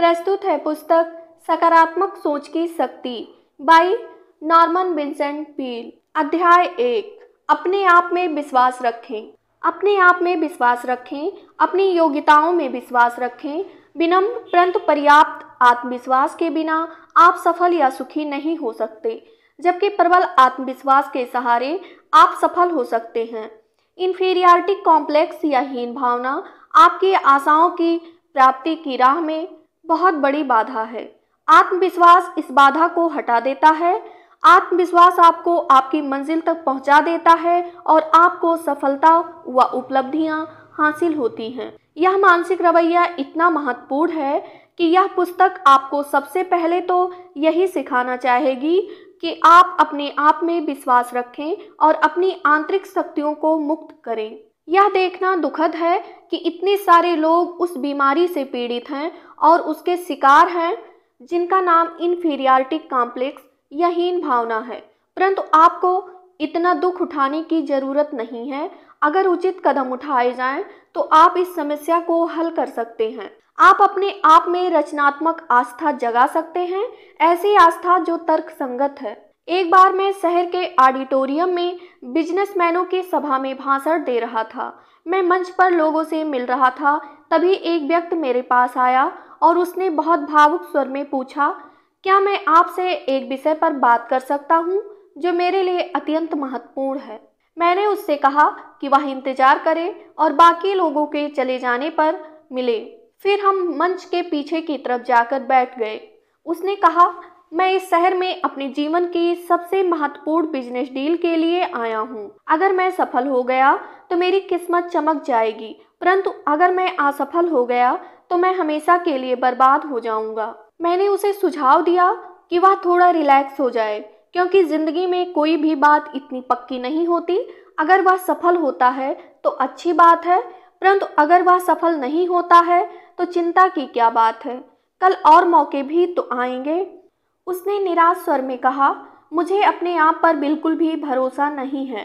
प्रस्तुत है पुस्तक सकारात्मक सोच की शक्ति बाय नॉर्मन विंसेंट पील। अध्याय 1, अपने आप में विश्वास रखें। अपने आप में विश्वास रखें, अपनी योग्यताओं में विश्वास रखें। विनम्र परंतु पर्याप्त आत्मविश्वास के बिना आप सफल या सुखी नहीं हो सकते, जबकि प्रबल आत्मविश्वास के सहारे आप सफल हो सकते हैं। इन्फीरियरिटी कॉम्प्लेक्स या हीन भावना आपकी आशाओं की प्राप्ति की राह में बहुत बड़ी बाधा है। आत्मविश्वास इस बाधा को हटा देता है। आत्मविश्वास आपको आपकी मंजिल तक पहुंचा देता है और आपको सफलता व उपलब्धियां हासिल होती हैं। यह मानसिक रवैया इतना महत्वपूर्ण है कि यह पुस्तक आपको सबसे पहले तो यही सिखाना चाहेगी कि आप अपने आप में विश्वास रखें और अपनी आंतरिक शक्तियों को मुक्त करें। यह देखना दुखद है कि इतने सारे लोग उस बीमारी से पीड़ित हैं और उसके शिकार हैं जिनका नाम इन्फीरियरिटी कॉम्प्लेक्स या हीन भावना है। परंतु आपको इतना दुख उठाने की ज़रूरत नहीं है। अगर उचित कदम उठाए जाएं तो आप इस समस्या को हल कर सकते हैं। आप अपने आप में रचनात्मक आस्था जगा सकते हैं, ऐसी आस्था जो तर्क संगत है। एक बार मैं शहर के ऑडिटोरियम में बिजनेसमैनों की सभा में भाषण दे रहा था। मैं मंच पर लोगों से मिल रहा था, तभी एक व्यक्ति मेरे पास आया और उसने बहुत भावुक स्वर में पूछा, क्या मैं आपसे एक विषय पर बात कर सकता हूँ जो मेरे लिए अत्यंत महत्वपूर्ण है। मैंने उससे कहा कि वह इंतजार करे और बाकी लोगों के चले जाने पर मिले। फिर हम मंच के पीछे की तरफ जाकर बैठ गए। उसने कहा, मैं इस शहर में अपने जीवन की सबसे महत्वपूर्ण बिजनेस डील के लिए आया हूँ। अगर मैं सफल हो गया तो मेरी किस्मत चमक जाएगी, परंतु अगर मैं असफल हो गया तो मैं हमेशा के लिए बर्बाद हो जाऊँगा। मैंने उसे सुझाव दिया कि वह थोड़ा रिलैक्स हो जाए, क्योंकि जिंदगी में कोई भी बात इतनी पक्की नहीं होती। अगर वह सफल होता है तो अच्छी बात है, परंतु अगर वह सफल नहीं होता है तो चिंता की क्या बात है, कल और मौके भी तो आएंगे। उसने निराश स्वर में कहा, मुझे अपने आप पर बिल्कुल भी भरोसा नहीं है,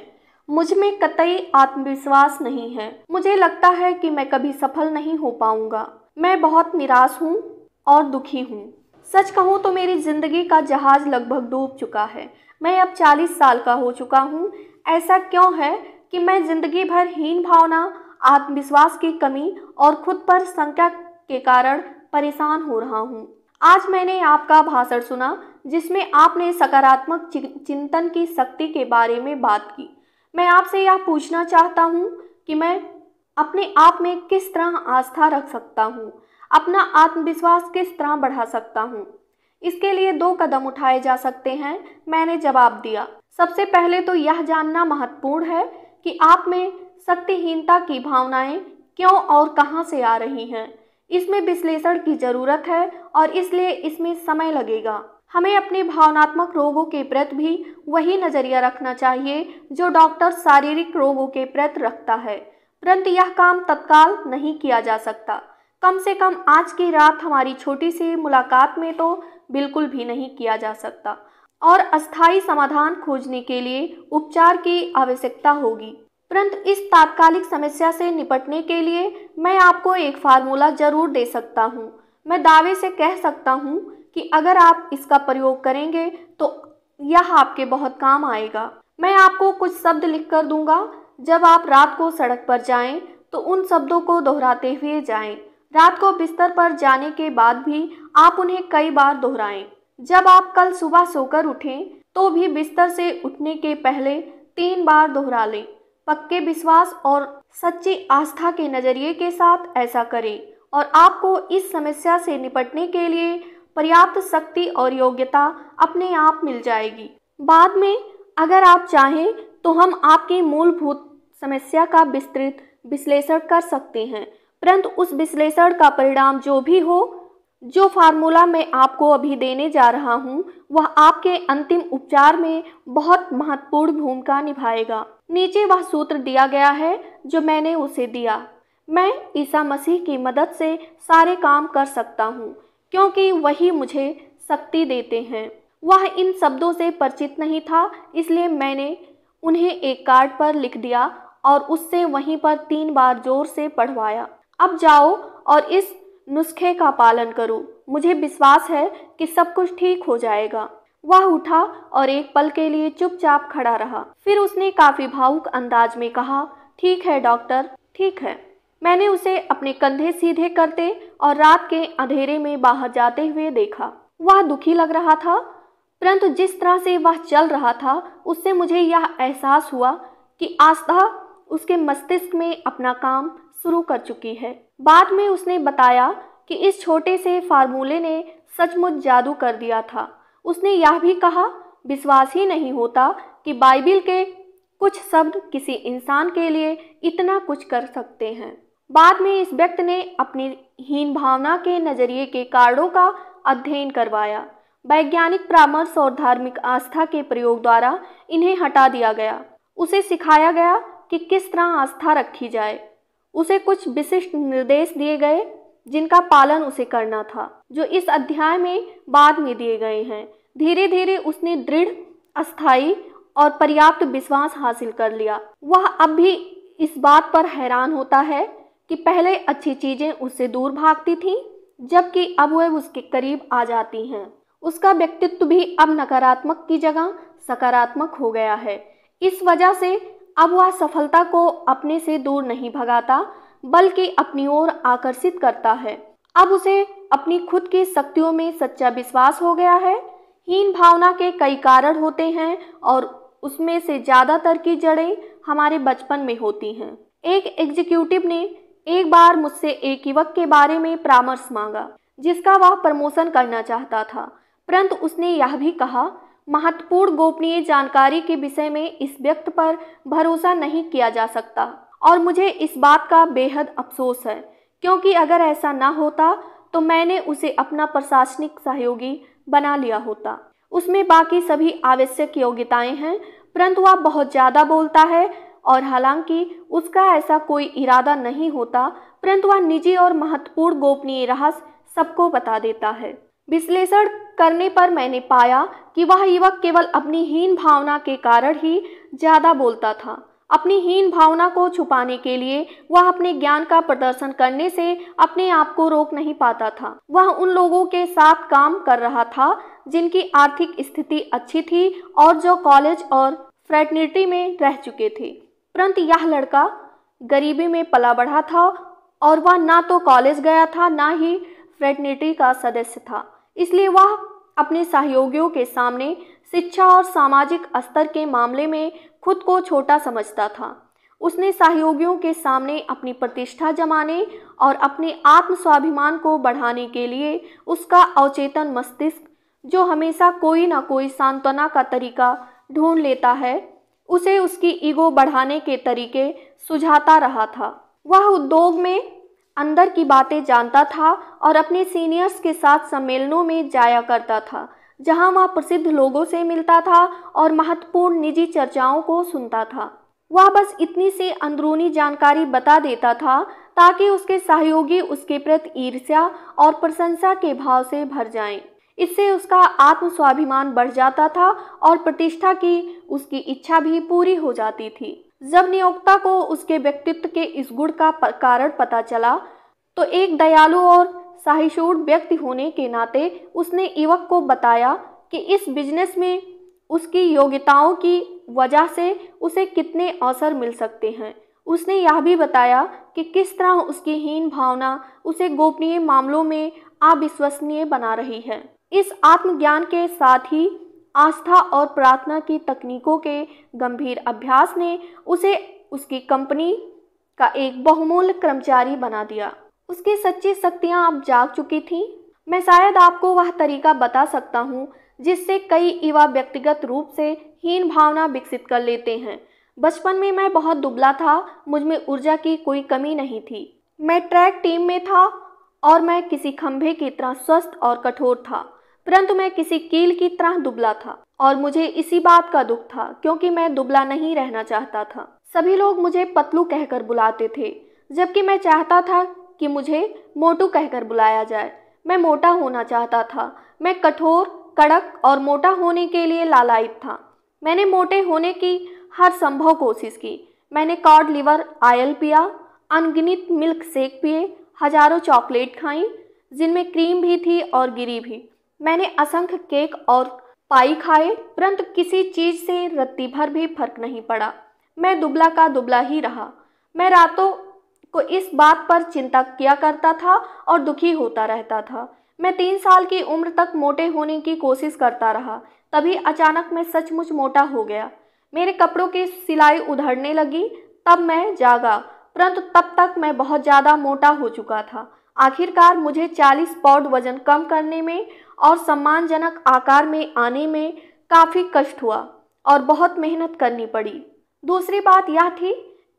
मुझ में कतई आत्मविश्वास नहीं है, मुझे लगता है कि मैं कभी सफल नहीं हो पाऊंगा। मैं बहुत निराश हूँ और दुखी हूँ। सच कहूँ तो मेरी जिंदगी का जहाज लगभग डूब चुका है। मैं अब 40 साल का हो चुका हूँ। ऐसा क्यों है कि मैं जिंदगी भर हीन भावना, आत्मविश्वास की कमी और खुद पर शंका के कारण परेशान हो रहा हूँ। आज मैंने आपका भाषण सुना जिसमें आपने सकारात्मक चिंतन की शक्ति के बारे में बात की। मैं आपसे यह पूछना चाहता हूँ कि मैं अपने आप में किस तरह आस्था रख सकता हूँ, अपना आत्मविश्वास किस तरह बढ़ा सकता हूँ। इसके लिए 2 कदम उठाए जा सकते हैं, मैंने जवाब दिया। सबसे पहले तो यह जानना महत्वपूर्ण है कि आप में शक्तिहीनता की भावनाएँ क्यों और कहाँ से आ रही हैं। इसमें विश्लेषण की जरूरत है और इसलिए इसमें समय लगेगा। हमें अपने भावनात्मक रोगों के प्रति भी वही नजरिया रखना चाहिए जो डॉक्टर शारीरिक रोगों के प्रति रखता है, परंतु यह काम तत्काल नहीं किया जा सकता। कम से कम आज की रात हमारी छोटी सी मुलाकात में तो बिल्कुल भी नहीं किया जा सकता, और अस्थायी समाधान खोजने के लिए उपचार की आवश्यकता होगी। परंतु इस तात्कालिक समस्या से निपटने के लिए मैं आपको एक फार्मूला जरूर दे सकता हूँ। मैं दावे से कह सकता हूँ कि अगर आप इसका प्रयोग करेंगे तो यह आपके बहुत काम आएगा। मैं आपको कुछ शब्द लिख कर दूंगा। जब आप रात को सड़क पर जाएं तो उन शब्दों को दोहराते हुए जाएं। रात को बिस्तर पर जाने के बाद भी आप उन्हें कई बार दोहराएं। जब आप कल सुबह सोकर उठें तो भी बिस्तर से उठने के पहले 3 बार दोहरा लें। पक्के विश्वास और सच्ची आस्था के नज़रिए के साथ ऐसा करें और आपको इस समस्या से निपटने के लिए पर्याप्त शक्ति और योग्यता अपने आप मिल जाएगी। बाद में अगर आप चाहें तो हम आपकी मूलभूत समस्या का विस्तृत विश्लेषण कर सकते हैं, परंतु उस विश्लेषण का परिणाम जो भी हो, जो फार्मूला मैं आपको अभी देने जा रहा हूँ वह आपके अंतिम उपचार में बहुत महत्वपूर्ण भूमिका निभाएगा। नीचे वह सूत्र दिया गया है जो मैंने उसे दिया। मैं ईसा मसीह की मदद से सारे काम कर सकता हूँ, क्योंकि वही मुझे शक्ति देते हैं। वह इन शब्दों से परिचित नहीं था, इसलिए मैंने उन्हें एक कार्ड पर लिख दिया और उससे वहीं पर 3 बार जोर से पढ़वाया। अब जाओ और इस नुस्खे का पालन करो। मुझे विश्वास है कि सब कुछ ठीक हो जाएगा। वह उठा और एक पल के लिए चुपचाप खड़ा रहा। फिर उसने काफी भावुक अंदाज में कहा, ठीक है डॉक्टर, ठीक है। मैंने उसे अपने कंधे सीधे करते और रात के अंधेरे में बाहर जाते हुए देखा। वह दुखी लग रहा था, परंतु जिस तरह से वह चल रहा था उससे मुझे यह एहसास हुआ कि आस्था उसके मस्तिष्क में अपना काम शुरू कर चुकी है। बाद में उसने बताया कि इस छोटे से फार्मूले ने सचमुच जादू कर दिया था। उसने यह भी कहा, विश्वास ही नहीं होता कि बाइबिल के कुछ शब्द किसी इंसान के लिए इतना कुछ कर सकते हैं। बाद में इस व्यक्ति ने अपनी हीन भावना के नजरिए के कारणों का अध्ययन करवाया। वैज्ञानिक परामर्श और धार्मिक आस्था के प्रयोग द्वारा इन्हें हटा दिया गया। उसे सिखाया गया कि किस तरह आस्था रखी जाए। उसे कुछ विशिष्ट निर्देश दिए गए जिनका पालन उसे करना था, जो इस अध्याय में बाद में दिए गए हैं। धीरे धीरे उसने दृढ़, अस्थायी और पर्याप्त विश्वास हासिल कर लिया। वह अब भी इस बात पर हैरान होता है कि पहले अच्छी चीजें उससे दूर भागती थीं, जबकि अब वह उसके करीब आ जाती हैं। उसका व्यक्तित्व भी अब नकारात्मक की जगह सकारात्मक हो गया है। इस वजह से अब वह सफलता को अपने से दूर नहीं भगाता, बल्कि अपनी ओर आकर्षित करता है। अब उसे अपनी खुद की शक्तियों में सच्चा विश्वास हो गया है। हीन भावना के कई कारण होते हैं और उसमें से ज़्यादातर की जड़ें हमारे बचपन में होती हैं। एक एग्जीक्यूटिव ने एक बार मुझसे एक युवक के बारे में परामर्श मांगा जिसका वह प्रमोशन करना चाहता था, परंतु उसने यह भी कहा, महत्वपूर्ण गोपनीय जानकारी के विषय में इस व्यक्ति पर भरोसा नहीं किया जा सकता और मुझे इस बात का बेहद अफसोस है, क्योंकि अगर ऐसा ना होता तो मैंने उसे अपना प्रशासनिक सहयोगी बना लिया होता। उसमें बाकी सभी आवश्यक योग्यताएं हैं, परंतु वह बहुत ज़्यादा बोलता है और हालांकि उसका ऐसा कोई इरादा नहीं होता, परंतु वह निजी और महत्वपूर्ण गोपनीय रहस्य सबको बता देता है। विश्लेषण करने पर मैंने पाया कि वह युवक केवल अपनी हीन भावना के कारण ही ज़्यादा बोलता था। अपनी हीन भावना को छुपाने के लिए वह अपने ज्ञान का प्रदर्शन करने से अपने आप को रोक नहीं पाता था। वह उन लोगों के साथ काम कर रहा था जिनकी आर्थिक स्थिति अच्छी थी और जो कॉलेज और फ्रेटर्निटी में रह चुके थे, परंतु यह लड़का गरीबी में पला बढ़ा था और वह ना तो कॉलेज गया था ना ही फ्रेटर्निटी का सदस्य था। इसलिए वह अपने सहयोगियों के सामने शिक्षा और सामाजिक स्तर के मामले में खुद को छोटा समझता था। उसने सहयोगियों के सामने अपनी प्रतिष्ठा जमाने और अपने आत्म स्वाभिमान को बढ़ाने के लिए उसका अवचेतन मस्तिष्क, जो हमेशा कोई ना कोई सांत्वना का तरीका ढूंढ लेता है, उसे उसकी ईगो बढ़ाने के तरीके सुझाता रहा था। वह उद्योग में अंदर की बातें जानता था और अपने सीनियर्स के साथ सम्मेलनों में जाया करता था, जहां वह प्रसिद्ध लोगों से मिलता था और महत्वपूर्ण निजी चर्चाओं को सुनता था। वह बस इतनी सी अंदरूनी जानकारी बता देता था ताकि उसके सहयोगी उसके प्रति ईर्ष्या और प्रशंसा के भाव से भर जाएं। इससे उसका आत्म स्वाभिमान बढ़ जाता था और प्रतिष्ठा की उसकी इच्छा भी पूरी हो जाती थी। जब नियोक्ता को उसके व्यक्तित्व के इस गुण का कारण पता चला, तो एक दयालु और साहसूर व्यक्ति होने के नाते उसने युवक को बताया कि इस बिजनेस में उसकी योग्यताओं की वजह से उसे कितने अवसर मिल सकते हैं। उसने यह भी बताया कि किस तरह उसकी हीन भावना उसे गोपनीय मामलों में अविश्वसनीय बना रही है। इस आत्मज्ञान के साथ ही आस्था और प्रार्थना की तकनीकों के गंभीर अभ्यास ने उसे उसकी कंपनी का एक बहुमूल्य कर्मचारी बना दिया। उसकी सच्ची शक्तियाँ अब जाग चुकी थीं। मैं शायद आपको वह तरीका बता सकता हूँ जिससे कई युवा व्यक्तिगत रूप से हीन भावना विकसित कर लेते हैं। बचपन में मैं बहुत दुबला था, मुझ में ऊर्जा की कोई कमी नहीं थी। मैं ट्रैक टीम में था और मैं किसी खंभे की तरह स्वस्थ और कठोर था, परंतु मैं किसी कील की तरह दुबला था और मुझे इसी बात का दुख था क्योंकि मैं दुबला नहीं रहना चाहता था। सभी लोग मुझे पतलू कहकर बुलाते थे, जबकि मैं चाहता था कि मुझे मोटू कहकर बुलाया जाए। मैं मोटा होना चाहता था। मैं कठोर, कड़क और मोटा होने के लिए लालायित था। मैंने मोटे होने की हर संभव कोशिश की। मैंने कॉड लिवर ऑयल पिया, अनगिनत मिल्क शेक पिए, हजारों चॉकलेट खाई। जिनमें क्रीम भी थी और गिरी भी। मैंने असंख्य केक और पाई खाए, परंतु किसी चीज से रत्ती भर भी फर्क नहीं पड़ा। मैं दुबला का दुबला ही रहा। मैं रातों को इस बात पर चिंता किया करता था और दुखी होता रहता था। मैं 3 साल की उम्र तक मोटे होने की कोशिश करता रहा, तभी अचानक मैं सचमुच मोटा हो गया। मेरे कपड़ों की सिलाई उधड़ने लगी, तब मैं जागा, परंतु तब तक मैं बहुत ज़्यादा मोटा हो चुका था। आखिरकार मुझे 40 पाउंड वजन कम करने में और सम्मानजनक आकार में आने में काफ़ी कष्ट हुआ और बहुत मेहनत करनी पड़ी। दूसरी बात यह थी,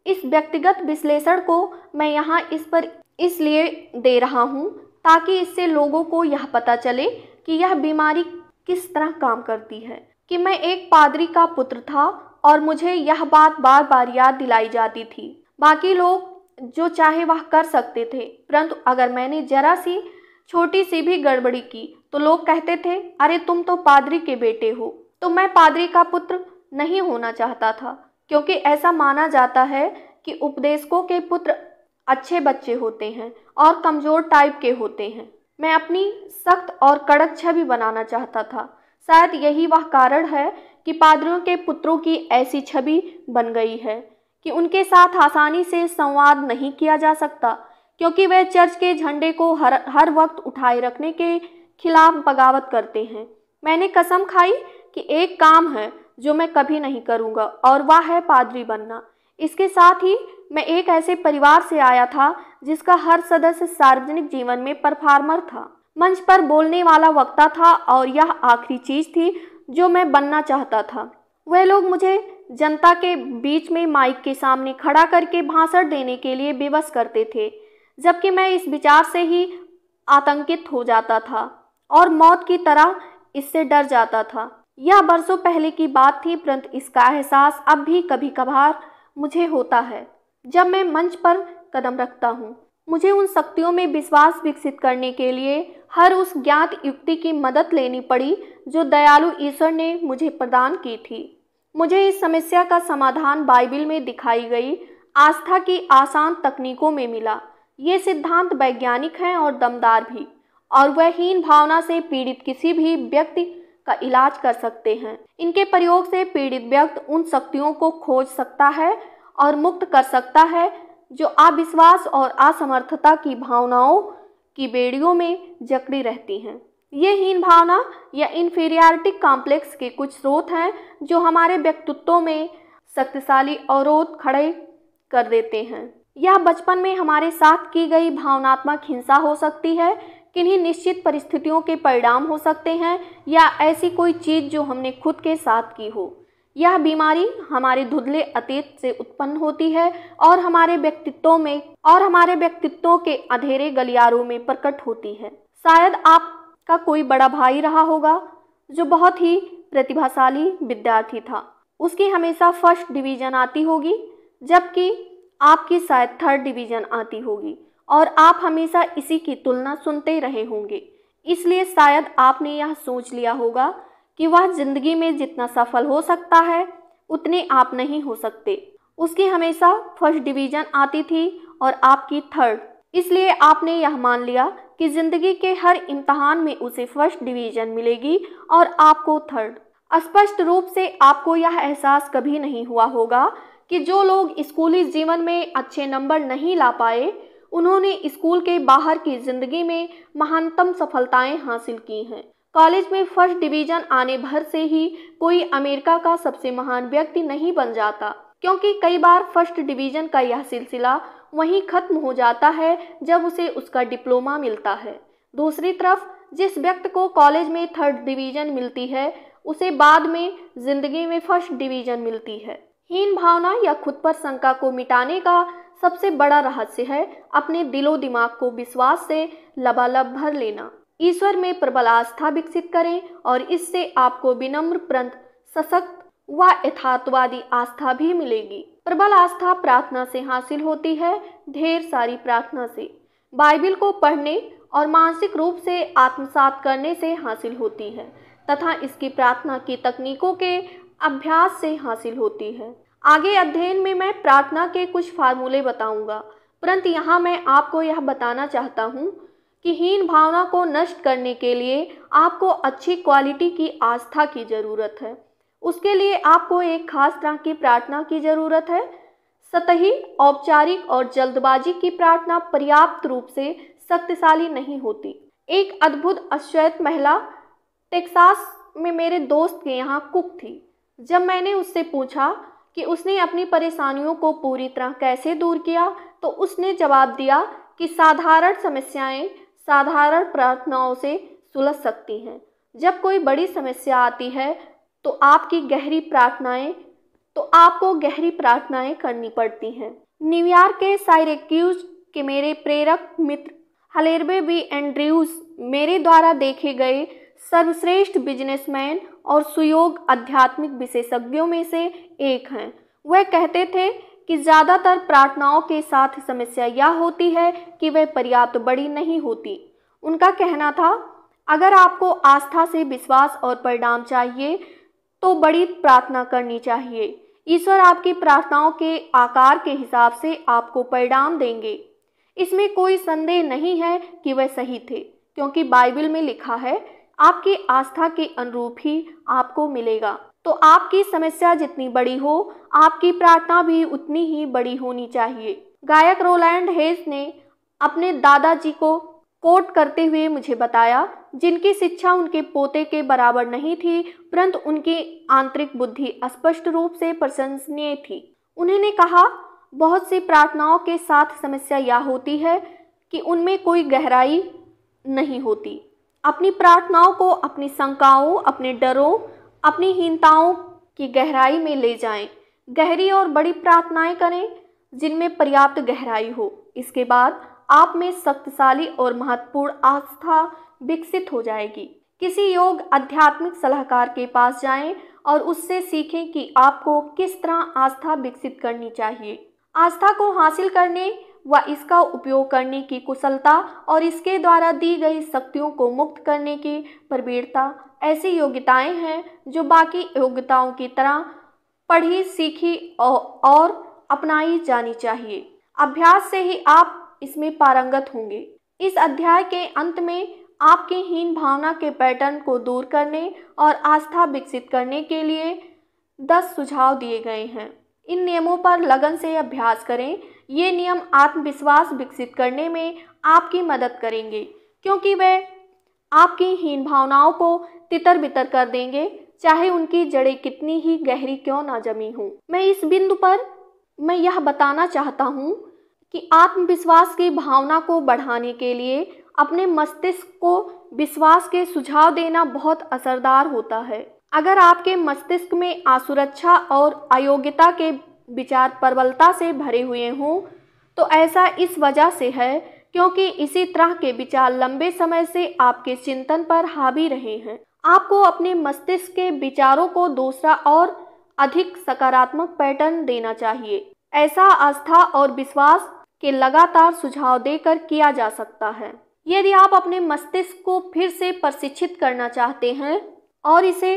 इस व्यक्तिगत विश्लेषण को मैं यहाँ इस पर इसलिए दे रहा हूँ ताकि इससे लोगों को यह पता चले कि यह बीमारी किस तरह काम करती है। कि मैं एक पादरी का पुत्र था और मुझे यह बात बार बार याद दिलाई जाती थी। बाकी लोग जो चाहे वह कर सकते थे, परंतु अगर मैंने जरा सी छोटी सी भी गड़बड़ी की तो लोग कहते थे, अरे तुम तो पादरी के बेटे हो। तो मैं पादरी का पुत्र नहीं होना चाहता था, क्योंकि ऐसा माना जाता है कि उपदेशकों के पुत्र अच्छे बच्चे होते हैं और कमज़ोर टाइप के होते हैं। मैं अपनी सख्त और कड़क छवि बनाना चाहता था। शायद यही वह कारण है कि पादरियों के पुत्रों की ऐसी छवि बन गई है कि उनके साथ आसानी से संवाद नहीं किया जा सकता, क्योंकि वे चर्च के झंडे को हर वक्त उठाए रखने के खिलाफ बगावत करते हैं। मैंने कसम खाई कि एक काम है जो मैं कभी नहीं करूँगा, और वह है पादरी बनना। इसके साथ ही मैं एक ऐसे परिवार से आया था जिसका हर सदस्य सार्वजनिक जीवन में परफॉर्मर था, मंच पर बोलने वाला वक्ता था, और यह आखिरी चीज़ थी जो मैं बनना चाहता था। वह लोग मुझे जनता के बीच में माइक के सामने खड़ा करके भाषण देने के लिए विवश करते थे, जबकि मैं इस विचार से ही आतंकित हो जाता था और मौत की तरह इससे डर जाता था। यह बरसों पहले की बात थी, परंतु इसका एहसास अब भी कभी कभार मुझे होता है जब मैं मंच पर कदम रखता हूँ। मुझे उन शक्तियों में विश्वास विकसित करने के लिए हर उस ज्ञात युक्ति की मदद लेनी पड़ी जो दयालु ईश्वर ने मुझे प्रदान की थी। मुझे इस समस्या का समाधान बाइबल में दिखाई गई आस्था की आसान तकनीकों में मिला। ये सिद्धांत वैज्ञानिक हैं और दमदार भी, और वह हीन भावना से पीड़ित किसी भी व्यक्ति का इलाज कर सकते हैं। इनके प्रयोग से पीड़ित व्यक्ति उन शक्तियों को खोज सकता है और मुक्त कर सकता है जो अविश्वास और असमर्थता की भावनाओं की बेड़ियों में जकड़ी रहती हैं। ये हीन भावना या इन्फीरियरिटी कॉम्प्लेक्स के कुछ स्रोत हैं जो हमारे व्यक्तित्व में शक्तिशाली अवरोध खड़े कर देते हैं। यह बचपन में हमारे साथ की गई भावनात्मक हिंसा हो सकती है, किन्हीं निश्चित परिस्थितियों के परिणाम हो सकते हैं, या ऐसी कोई चीज़ जो हमने खुद के साथ की हो। यह बीमारी हमारे धुंधले अतीत से उत्पन्न होती है और हमारे व्यक्तित्व के अंधेरे गलियारों में प्रकट होती है। शायद आपका कोई बड़ा भाई रहा होगा जो बहुत ही प्रतिभाशाली विद्यार्थी था। उसकी हमेशा 1st डिवीज़न आती होगी, जबकि आपकी शायद 3rd डिवीज़न आती होगी, और आप हमेशा इसी की तुलना सुनते रहे होंगे। इसलिए शायद आपने यह सोच लिया होगा कि वह जिंदगी में जितना सफल हो सकता है उतने आप नहीं हो सकते। उसकी हमेशा 1st डिवीज़न आती थी और आपकी 3rd, इसलिए आपने यह मान लिया कि जिंदगी के हर इम्तहान में उसे 1st डिवीज़न मिलेगी और आपको 3rd। स्पष्ट रूप से आपको यह एहसास कभी नहीं हुआ होगा कि जो लोग स्कूली जीवन में अच्छे नंबर नहीं ला पाए, उन्होंने स्कूल के बाहर की ज़िंदगी में महानतम सफलताएं हासिल की हैं। कॉलेज में 1st डिवीज़न आने भर से ही कोई अमेरिका का सबसे महान व्यक्ति नहीं बन जाता, क्योंकि कई बार 1st डिवीज़न का यह सिलसिला वहीं खत्म हो जाता है जब उसे उसका डिप्लोमा मिलता है। दूसरी तरफ जिस व्यक्ति को कॉलेज में 3rd डिवीज़न मिलती है, उसे बाद में ज़िंदगी में 1st डिवीज़न मिलती है। हीन भावना या खुद पर शंका को मिटाने का सबसे बड़ा रहस्य है अपने दिलो दिमाग को विश्वास से लबालब भर लेना। ईश्वर में प्रबल आस्था विकसित करें, और इससे आपको विनम्र परंतु सशक्त व यथार्थवादी आस्था भी मिलेगी। प्रबल आस्था प्रार्थना से हासिल होती है, ढेर सारी प्रार्थना से, बाइबिल को पढ़ने और मानसिक रूप से आत्मसात करने से हासिल होती है, तथा इसकी प्रार्थना की तकनीकों के अभ्यास से हासिल होती है। आगे अध्ययन में मैं प्रार्थना के कुछ फार्मूले बताऊंगा, परंतु यहाँ मैं आपको यह बताना चाहता हूँ कि हीन भावना को नष्ट करने के लिए आपको अच्छी क्वालिटी की आस्था की ज़रूरत है। उसके लिए आपको एक खास तरह की प्रार्थना की ज़रूरत है। सतही, औपचारिक और जल्दबाजी की प्रार्थना पर्याप्त रूप से शक्तिशाली नहीं होती। एक अद्भुत अश्वेत महिला टेक्सास में मेरे दोस्त के यहाँ कुक थी। जब मैंने उससे पूछा कि उसने अपनी परेशानियों को पूरी तरह कैसे दूर किया, तो उसने जवाब दिया कि साधारण समस्याएं साधारण प्रार्थनाओं से सुलझ सकती हैं। जब कोई बड़ी समस्या आती है तो आपको गहरी प्रार्थनाएं करनी पड़ती हैं। न्यूयॉर्क के साइरेक्यूज के मेरे प्रेरक मित्र हलेर्बे बी एंड्रयूज मेरे द्वारा देखे गए सर्वश्रेष्ठ बिजनेसमैन और सुयोग आध्यात्मिक विशेषज्ञों में से एक हैं। वह कहते थे कि ज़्यादातर प्रार्थनाओं के साथ समस्या यह होती है कि वह पर्याप्त बड़ी नहीं होती। उनका कहना था, अगर आपको आस्था से विश्वास और परिणाम चाहिए तो बड़ी प्रार्थना करनी चाहिए। ईश्वर आपकी प्रार्थनाओं के आकार के हिसाब से आपको परिणाम देंगे। इसमें कोई संदेह नहीं है कि वह सही थे, क्योंकि बाइबल में लिखा है, आपकी आस्था के अनुरूप ही आपको मिलेगा। तो आपकी समस्या जितनी बड़ी हो, आपकी प्रार्थना भी उतनी ही बड़ी होनी चाहिए। गायक रोलैंड हेज ने अपने दादाजी को कोट करते हुए मुझे बताया, जिनकी शिक्षा उनके पोते के बराबर नहीं थी, परंतु उनकी आंतरिक बुद्धि स्पष्ट रूप से प्रशंसनीय थी। उन्होंने कहा, बहुत सी प्रार्थनाओं के साथ समस्या यह होती है कि उनमें कोई गहराई नहीं होती। अपनी प्रार्थनाओं को अपनी शंकाओं, अपने डरों, अपनी हीनताओं की गहराई में ले जाएं। गहरी और बड़ी प्रार्थनाएं करें जिनमें पर्याप्त गहराई हो। इसके बाद आप में शक्तिशाली और महत्वपूर्ण आस्था विकसित हो जाएगी। किसी योग आध्यात्मिक सलाहकार के पास जाएं और उससे सीखें कि आपको किस तरह आस्था विकसित करनी चाहिए। आस्था को हासिल करने व इसका उपयोग करने की कुशलता और इसके द्वारा दी गई शक्तियों को मुक्त करने की प्रवीणता ऐसी योग्यताएं हैं जो बाकी योग्यताओं की तरह पढ़ी, सीखी और अपनाई जानी चाहिए। अभ्यास से ही आप इसमें पारंगत होंगे। इस अध्याय के अंत में आपके हीन भावना के पैटर्न को दूर करने और आस्था विकसित करने के लिए 10 सुझाव दिए गए हैं। इन नियमों पर लगन से अभ्यास करें। ये नियम आत्मविश्वास विकसित करने में आपकी मदद करेंगे, क्योंकि वे आपकी हीन भावनाओं को तितर बितर कर देंगे, चाहे उनकी जड़ें कितनी ही गहरी क्यों ना जमी हों। इस बिंदु पर मैं यह बताना चाहता हूँ कि आत्मविश्वास की भावना को बढ़ाने के लिए अपने मस्तिष्क को विश्वास के सुझाव देना बहुत असरदार होता है। अगर आपके मस्तिष्क में असुरक्षा और अयोग्यता के विचार प्रबलता से भरे हुए हों, तो ऐसा इस वजह से है क्योंकि इसी तरह के विचार लंबे समय से आपके चिंतन पर हावी रहे हैं। आपको अपने मस्तिष्क के विचारों को दूसरा और अधिक सकारात्मक पैटर्न देना चाहिए। ऐसा आस्था और विश्वास के लगातार सुझाव देकर किया जा सकता है। यदि आप अपने मस्तिष्क को फिर से प्रशिक्षित करना चाहते हैं और इसे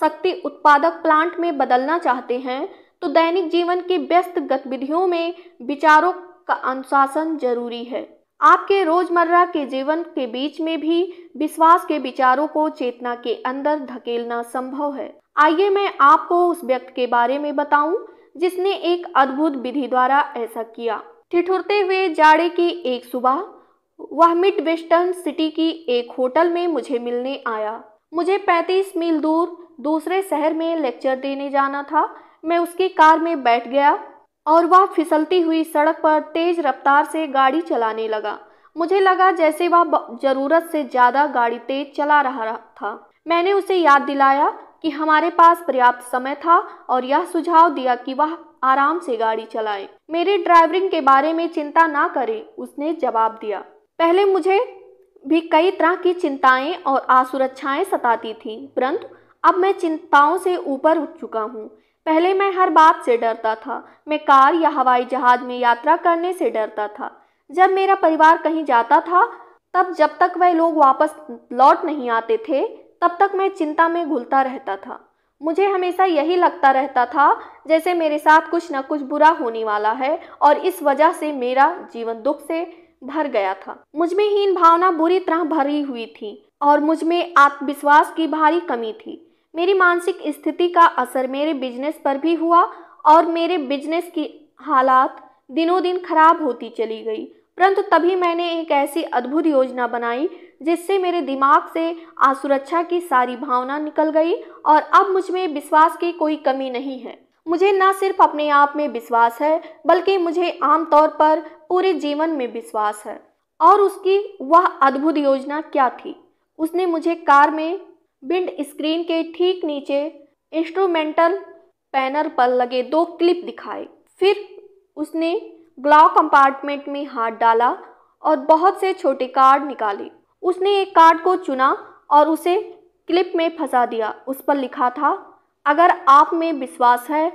शक्ति उत्पादक प्लांट में बदलना चाहते हैं, तो दैनिक जीवन की व्यस्त गतिविधियों में विचारों का अनुशासन जरूरी है। आपके रोजमर्रा के जीवन के बीच में भी विश्वास के विचारों को चेतना के अंदर धकेलना संभव है। आइए मैं आपको उस व्यक्ति के बारे में बताऊं जिसने एक अद्भुत विधि द्वारा ऐसा किया। ठिठुरते हुए जाड़े की एक सुबह वह मिड वेस्टर्न सिटी की एक होटल में मुझे मिलने आया। मुझे 35 मील दूर दूसरे शहर में लेक्चर देने जाना था। मैं उसकी कार में बैठ गया और वह फिसलती हुई सड़क पर तेज रफ्तार से गाड़ी चलाने लगा। मुझे लगा जैसे वह ज़रूरत से ज़्यादा गाड़ी तेज चला रहा था। मैंने उसे याद दिलाया कि हमारे पास पर्याप्त समय था और यह सुझाव दिया कि वह आराम से गाड़ी चलाए। मेरे ड्राइविंग के बारे में चिंता ना करें, उसने जवाब दिया। पहले मुझे भी कई तरह की चिंताएं और असुरक्षाएं सताती थीं, परंतु अब मैं चिंताओं से ऊपर उठ चुका हूँ। पहले मैं हर बात से डरता था। मैं कार या हवाई जहाज में यात्रा करने से डरता था। जब मेरा परिवार कहीं जाता था, तब जब तक वह लोग वापस लौट नहीं आते थे, तब तक मैं चिंता में घुलता रहता था। मुझे हमेशा यही लगता रहता था जैसे मेरे साथ कुछ न कुछ बुरा होने वाला है और इस वजह से मेरा जीवन दुख से धर गया था। मुझमें हीन भावना बुरी तरह भरी हुई थी और मुझमें आत्मविश्वास की भारी कमी थी। मेरी मानसिक स्थिति का असर मेरे बिजनेस पर भी हुआ और मेरे बिजनेस की हालात दिनों दिन खराब होती चली गई। परंतु तभी मैंने एक ऐसी अद्भुत योजना बनाई जिससे मेरे दिमाग से असुरक्षा की सारी भावना निकल गई और अब मुझमें विश्वास की कोई कमी नहीं है। मुझे न सिर्फ अपने आप में विश्वास है बल्कि मुझे आमतौर पर पूरे जीवन में विश्वास है। और उसकी वह अद्भुत योजना क्या थी? उसने मुझे कार में विंड स्क्रीन के ठीक नीचे इंस्ट्रूमेंटल पैनल पर लगे दो क्लिप दिखाए, फिर उसने ग्लॉक कंपार्टमेंट में हाथ डाला और बहुत से छोटे कार्ड निकाले। उसने एक कार्ड को चुना और उसे क्लिप में फंसा दिया। उस पर लिखा था, अगर आप में विश्वास है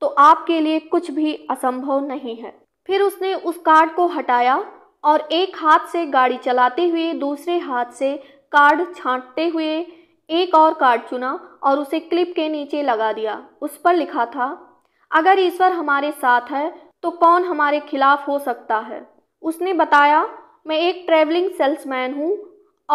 तो आपके लिए कुछ भी असंभव नहीं है। फिर उसने उस कार्ड को हटाया और एक हाथ से गाड़ी चलाते हुए दूसरे हाथ से कार्ड छांटते हुए एक और कार्ड चुना और उसे क्लिप के नीचे लगा दिया। उस पर लिखा था, अगर ईश्वर हमारे साथ है तो कौन हमारे खिलाफ हो सकता है। उसने बताया, मैं एक ट्रैवलिंग सेल्समैन हूँ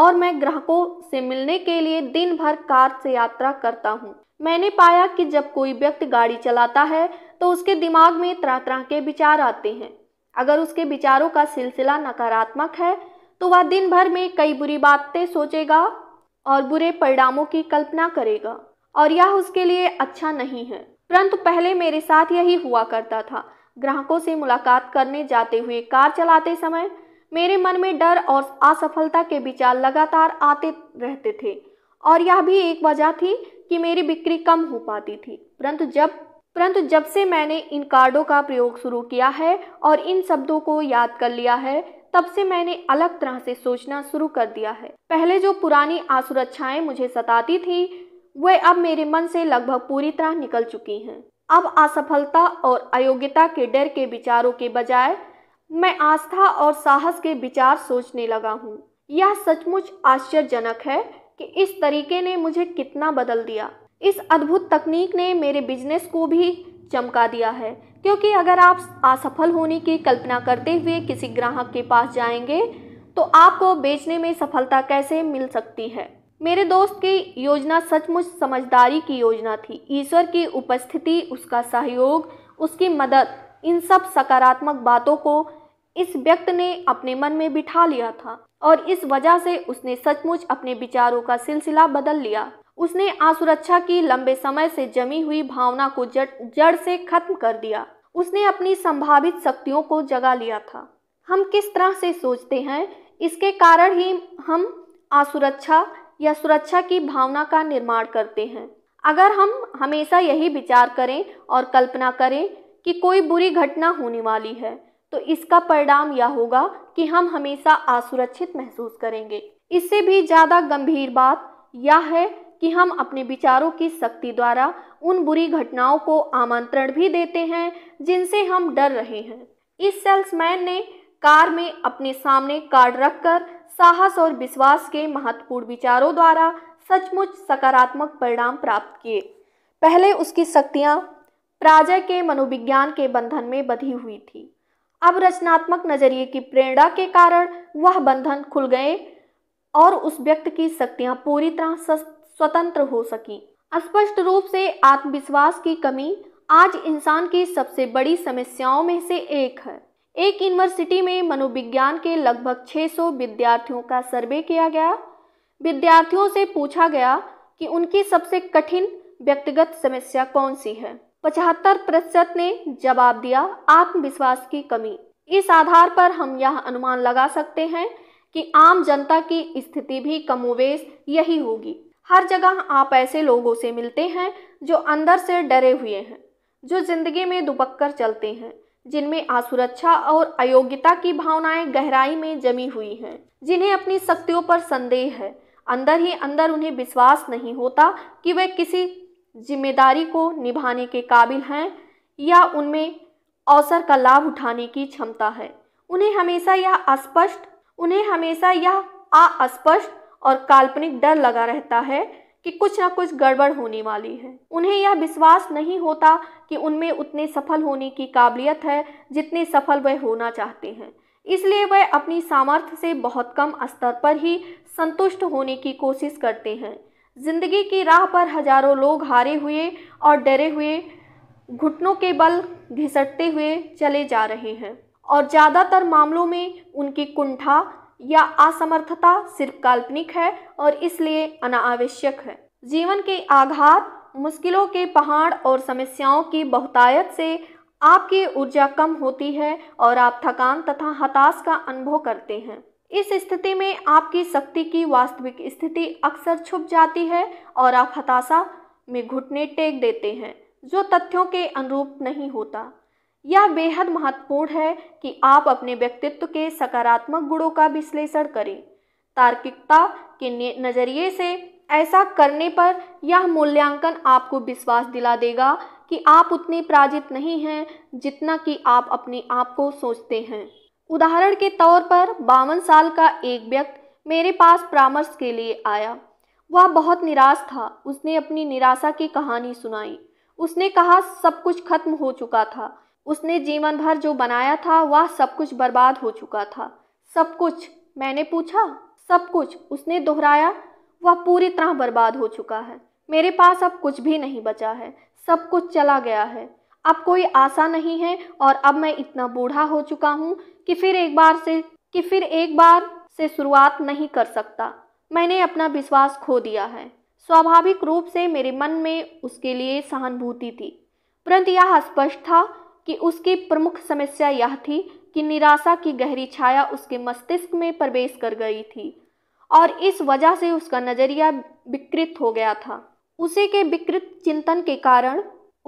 और मैं ग्राहकों से मिलने के लिए दिन भर कार से यात्रा करता हूँ। मैंने पाया कि जब कोई व्यक्ति गाड़ी चलाता है तो उसके दिमाग में तरह तरह के विचार आते हैं। अगर उसके विचारों का सिलसिला नकारात्मक है तो वह दिन भर में कई बुरी बातें सोचेगा और बुरे परिणामों की कल्पना करेगा और यह उसके लिए अच्छा नहीं है। परंतु पहले मेरे साथ यही हुआ करता था। ग्राहकों से मुलाकात करने जाते हुए कार चलाते समय मेरे मन में डर और असफलता के विचार लगातार आते रहते थे और यह भी एक वजह थी कि मेरी बिक्री कम हो पाती थी। परंतु जब से मैंने इन कार्डों का प्रयोग शुरू किया है और इन शब्दों को याद कर लिया है, तब से मैंने अलग तरह से सोचना शुरू कर दिया है। पहले जो पुरानी असुरक्षाएं मुझे सताती थी वे अब मेरे मन से लगभग पूरी तरह निकल चुकी हैं। अब असफलता और अयोग्यता के डर के विचारों के बजाय मैं आस्था और साहस के विचार सोचने लगा हूँ। यह सचमुच आश्चर्यजनक है कि इस तरीके ने मुझे कितना बदल दिया। इस अद्भुत तकनीक ने मेरे बिजनेस को भी चमका दिया है, क्योंकि अगर आप असफल होने की कल्पना करते हुए किसी ग्राहक के पास जाएंगे तो आपको बेचने में सफलता कैसे मिल सकती है। मेरे दोस्त की योजना सचमुच समझदारी की योजना थी। ईश्वर की उपस्थिति, उसका सहयोग, उसकी मदद, इन सब सकारात्मक बातों को इस व्यक्ति ने अपने मन में बिठा लिया था और इस वजह से उसने सचमुच अपने विचारों का सिलसिला बदल लिया। उसने असुरक्षा की लंबे समय से जमी हुई भावना को जड़ से खत्म कर दिया। उसने अपनी संभावित शक्तियों को जगा लिया था। हम किस तरह से सोचते हैं, इसके कारण ही हम असुरक्षा या सुरक्षा की भावना का निर्माण करते हैं। अगर हम हमेशा यही विचार करें और कल्पना करें कि कोई बुरी घटना होने वाली है तो इसका परिणाम यह होगा कि हम हमेशा असुरक्षित महसूस करेंगे। इससे भी ज़्यादा गंभीर बात यह है कि हम अपने विचारों की शक्ति द्वारा उन बुरी घटनाओं को आमंत्रण भी देते हैं जिनसे हम डर रहे हैं। इस सेल्समैन ने कार में अपने सामने कार्ड रखकर साहस और विश्वास के महत्वपूर्ण विचारों द्वारा सचमुच सकारात्मक परिणाम प्राप्त किए। पहले उसकी शक्तियाँ पराजय के मनोविज्ञान के बंधन में बंधी हुई थी। अब रचनात्मक नजरिए की प्रेरणा के कारण वह बंधन खुल गए और उस व्यक्ति की शक्तियाँ पूरी तरह स्वतंत्र हो सकी। स्पष्ट रूप से आत्मविश्वास की कमी आज इंसान की सबसे बड़ी समस्याओं में से एक है। एक यूनिवर्सिटी में मनोविज्ञान के लगभग 600 विद्यार्थियों का सर्वे किया गया। विद्यार्थियों से पूछा गया कि उनकी सबसे कठिन व्यक्तिगत समस्या कौन सी है। 75% ने जवाब दिया, आत्मविश्वास की कमी। इस आधार पर हम यह अनुमान लगा सकते हैं कि आम जनता की स्थिति भी कमोबेश यही होगी। हर जगह आप ऐसे लोगों से मिलते हैं जो अंदर से डरे हुए हैं, जो जिंदगी में दुबक चलते हैं, जिनमें असुरक्षा और अयोग्यता की भावनाएं गहराई में जमी हुई हैं, जिन्हें अपनी शक्तियों पर संदेह है। अंदर ही अंदर उन्हें विश्वास नहीं होता कि वे किसी जिम्मेदारी को निभाने के काबिल हैं या उनमें अवसर का लाभ उठाने की क्षमता है। उन्हें हमेशा यह अस्पष्ट और काल्पनिक डर लगा रहता है कि कुछ ना कुछ गड़बड़ होने वाली है। उन्हें यह विश्वास नहीं होता कि उनमें उतने सफल होने की काबिलियत है जितने सफल वे होना चाहते हैं। इसलिए वह अपनी सामर्थ्य से बहुत कम स्तर पर ही संतुष्ट होने की कोशिश करते हैं। जिंदगी की राह पर हजारों लोग हारे हुए और डरे हुए, घुटनों के बल घिसटते हुए चले जा रहे हैं और ज़्यादातर मामलों में उनकी कुंठा या असमर्थता सिर्फ काल्पनिक है और इसलिए अनावश्यक है। जीवन के आघात, मुश्किलों के पहाड़ और समस्याओं की बहुतायत से आपकी ऊर्जा कम होती है और आप थकान तथा हताश का अनुभव करते हैं। इस स्थिति में आपकी शक्ति की वास्तविक स्थिति अक्सर छुप जाती है और आप हताशा में घुटने टेक देते हैं, जो तथ्यों के अनुरूप नहीं होता। यह बेहद महत्वपूर्ण है कि आप अपने व्यक्तित्व के सकारात्मक गुणों का विश्लेषण करें। तार्किकता के नज़रिए से ऐसा करने पर यह मूल्यांकन आपको विश्वास दिला देगा कि आप उतने पराजित नहीं हैं जितना कि आप अपने आप को सोचते हैं। उदाहरण के तौर पर 52 साल का एक व्यक्ति मेरे पास परामर्श के लिए आया। वह बहुत निराश था। उसने अपनी निराशा की कहानी सुनाई। उसने कहा सब कुछ खत्म हो चुका था। उसने जीवन भर जो बनाया था वह सब कुछ बर्बाद हो चुका था। सब कुछ? मैंने पूछा। सब कुछ, उसने दोहराया। वह पूरी तरह बर्बाद हो चुका है। मेरे पास अब कुछ भी नहीं बचा है। सब कुछ चला गया है। अब कोई आशा नहीं है और अब मैं इतना बूढ़ा हो चुका हूँ कि फिर एक बार से शुरुआत नहीं कर सकता। मैंने अपना विश्वास खो दिया है। स्वाभाविक रूप से मेरे मन में उसके लिए सहानुभूति थी, परंतु यह स्पष्ट था कि उसकी प्रमुख समस्या यह थी कि निराशा की गहरी छाया उसके मस्तिष्क में प्रवेश कर गई थी और इस वजह से उसका नज़रिया विकृत हो गया था। उसी के विकृत चिंतन के कारण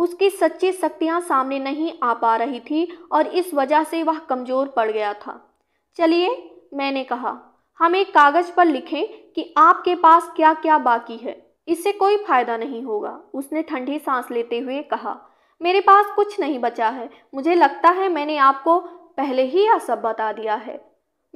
उसकी सच्ची शक्तियाँ सामने नहीं आ पा रही थी और इस वजह से वह कमज़ोर पड़ गया था। चलिए, मैंने कहा, हम एक कागज़ पर लिखें कि आपके पास क्या क्या बाकी है। इससे कोई फ़ायदा नहीं होगा, उसने ठंडी सांस लेते हुए कहा। मेरे पास कुछ नहीं बचा है। मुझे लगता है मैंने आपको पहले ही यह सब बता दिया है।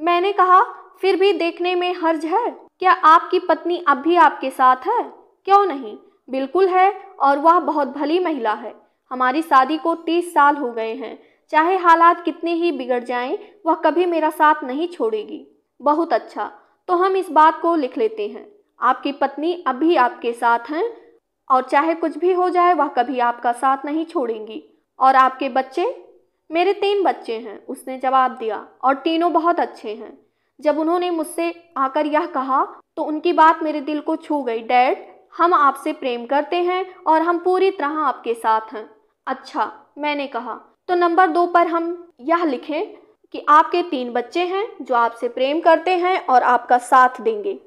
मैंने कहा, फिर भी देखने में हर्ज है। क्या आपकी पत्नी अब भी आपके साथ है? क्यों नहीं, बिल्कुल है, और वह बहुत भली महिला है। हमारी शादी को 30 साल हो गए हैं। चाहे हालात कितने ही बिगड़ जाएं, वह कभी मेरा साथ नहीं छोड़ेगी। बहुत अच्छा, तो हम इस बात को लिख लेते हैं। आपकी पत्नी अब भी आपके साथ हैं और चाहे कुछ भी हो जाए वह कभी आपका साथ नहीं छोड़ेंगी। और आपके बच्चे? मेरे 3 बच्चे हैं, उसने जवाब दिया, और तीनों बहुत अच्छे हैं। जब उन्होंने मुझसे आकर यह कहा तो उनकी बात मेरे दिल को छू गई। डैड, हम आपसे प्रेम करते हैं और हम पूरी तरह आपके साथ हैं। अच्छा, मैंने कहा, तो नंबर 2 पर हम यह लिखें कि आपके 3 बच्चे हैं जो आपसे प्रेम करते हैं और आपका साथ देंगे।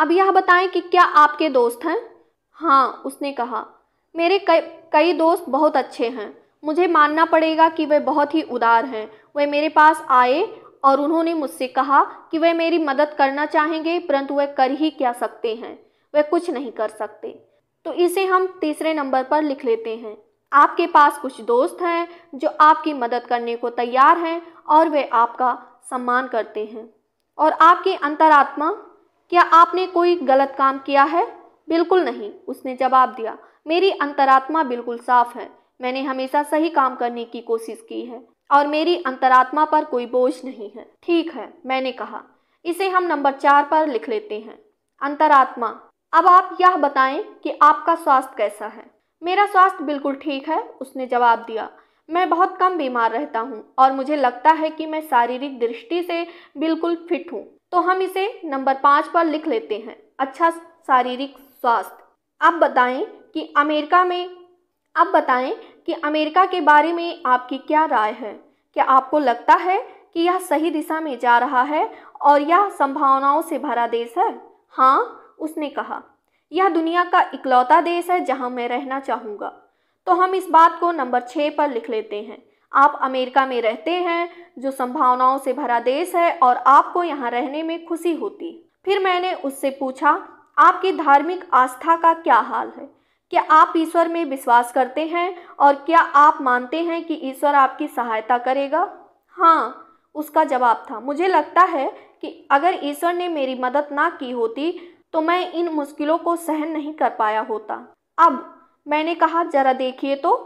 अब यह बताएं कि क्या आपके दोस्त हैं? हाँ, उसने कहा, मेरे कई दोस्त बहुत अच्छे हैं। मुझे मानना पड़ेगा कि वे बहुत ही उदार हैं। वे मेरे पास आए और उन्होंने मुझसे कहा कि वे मेरी मदद करना चाहेंगे, परंतु वे कर ही क्या सकते हैं, वे कुछ नहीं कर सकते। तो इसे हम 3 नंबर पर लिख लेते हैं। आपके पास कुछ दोस्त हैं जो आपकी मदद करने को तैयार हैं और वे आपका सम्मान करते हैं। और आपकी अंतरात्मा, क्या आपने कोई गलत काम किया है? बिल्कुल नहीं, उसने जवाब दिया। मेरी अंतरात्मा बिल्कुल साफ है। मैंने हमेशा सही काम करने की कोशिश की है और मेरी अंतरात्मा पर कोई बोझ नहीं है। ठीक है, मैंने कहा, इसे हम नंबर 4 पर लिख लेते हैं। अंतरात्मा, अब आप यह बताएं कि आपका स्वास्थ्य कैसा है? मेरा स्वास्थ्य बिल्कुल ठीक है, उसने जवाब दिया। मैं बहुत कम बीमार रहता हूँ और मुझे लगता है कि मैं शारीरिक दृष्टि से बिल्कुल फिट हूँ। तो हम इसे नंबर 5 पर लिख लेते हैं। अच्छा शारीरिक स्वास्थ्य। अब बताएं कि अमेरिका के बारे में आपकी क्या राय है? क्या आपको लगता है कि यह सही दिशा में जा रहा है और यह संभावनाओं से भरा देश है? हाँ, उसने कहा, यह दुनिया का इकलौता देश है जहां मैं रहना चाहूँगा। तो हम इस बात को नंबर 6 पर लिख लेते हैं। आप अमेरिका में रहते हैं, जो संभावनाओं से भरा देश है, और आपको यहाँ रहने में खुशी होती। फिर मैंने उससे पूछा, आपकी धार्मिक आस्था का क्या हाल है? क्या आप ईश्वर में विश्वास करते हैं और क्या आप मानते हैं कि ईश्वर आपकी सहायता करेगा? हाँ, उसका जवाब था। मुझे लगता है कि अगर ईश्वर ने मेरी मदद ना की होती तो मैं इन मुश्किलों को सहन नहीं कर पाया होता। अब मैंने कहा, जरा देखिए तो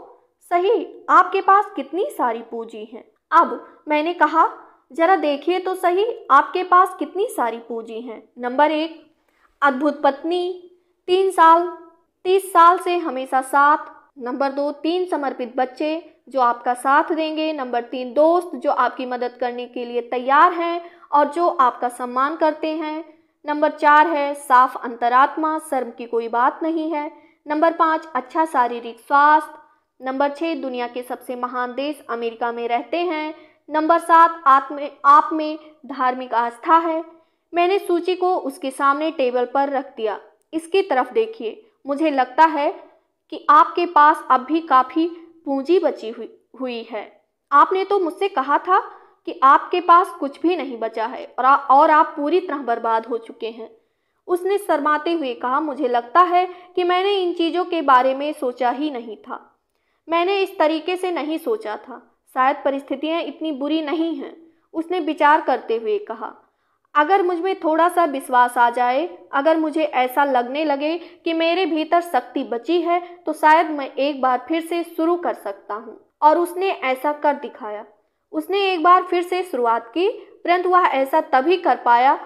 सही, आपके पास कितनी सारी पूंजी है। अब मैंने कहा, जरा देखिए तो सही आपके पास कितनी सारी पूंजी हैं। नंबर 1, अद्भुत पत्नी, 3 साल, 30 साल से हमेशा साथ। नंबर 2, 3 समर्पित बच्चे जो आपका साथ देंगे। नंबर 3, दोस्त जो आपकी मदद करने के लिए तैयार हैं और जो आपका सम्मान करते हैं। नंबर 4 है साफ अंतरात्मा, शर्म की कोई बात नहीं है। नंबर 5, अच्छा शारीरिक स्वास्थ्य। नंबर 6, दुनिया के सबसे महान देश अमेरिका में रहते हैं। नंबर 7, आप में धार्मिक आस्था है। मैंने सूची को उसके सामने टेबल पर रख दिया। इसकी तरफ देखिए, मुझे लगता है कि आपके पास अब भी काफ़ी पूंजी बची हुई है। आपने तो मुझसे कहा था कि आपके पास कुछ भी नहीं बचा है और आप पूरी तरह बर्बाद हो चुके हैं। उसने शर्माते हुए कहा, मुझे लगता है कि मैंने इन चीज़ों के बारे में सोचा ही नहीं था। मैंने इस तरीके से नहीं सोचा था। शायद परिस्थितियां इतनी बुरी नहीं हैं, उसने विचार करते हुए कहा। अगर मुझ में थोड़ा सा विश्वास आ जाए, अगर मुझे ऐसा लगने लगे कि मेरे भीतर शक्ति बची है, तो शायद मैं एक बार फिर से शुरू कर सकता हूँ। और उसने ऐसा कर दिखाया। उसने एक बार फिर से शुरुआत की, परंतु वह ऐसा तभी कर पाया